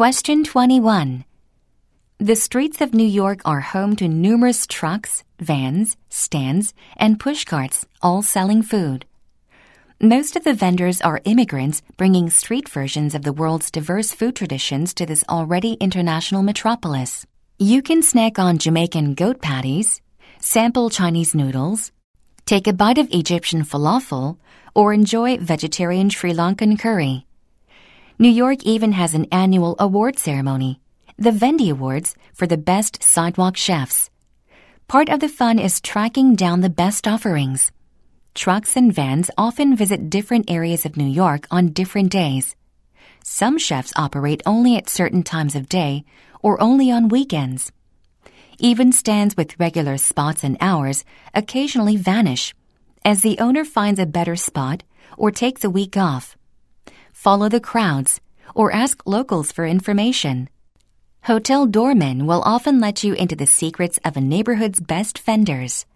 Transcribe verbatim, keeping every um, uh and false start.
Question twenty-one. The streets of New York are home to numerous trucks, vans, stands, and pushcarts, all selling food. Most of the vendors are immigrants bringing street versions of the world's diverse food traditions to this already international metropolis. You can snack on Jamaican goat patties, sample Chinese noodles, take a bite of Egyptian falafel, or enjoy vegetarian Sri Lankan curry. New York even has an annual award ceremony, the Vendy Awards, for the best sidewalk chefs. Part of the fun is tracking down the best offerings. Trucks and vans often visit different areas of New York on different days. Some chefs operate only at certain times of day or only on weekends. Even stands with regular spots and hours occasionally vanish, as the owner finds a better spot or takes a week off. Follow the crowds or ask locals for information. Hotel doormen will often let you into the secrets of a neighborhood's best fenders.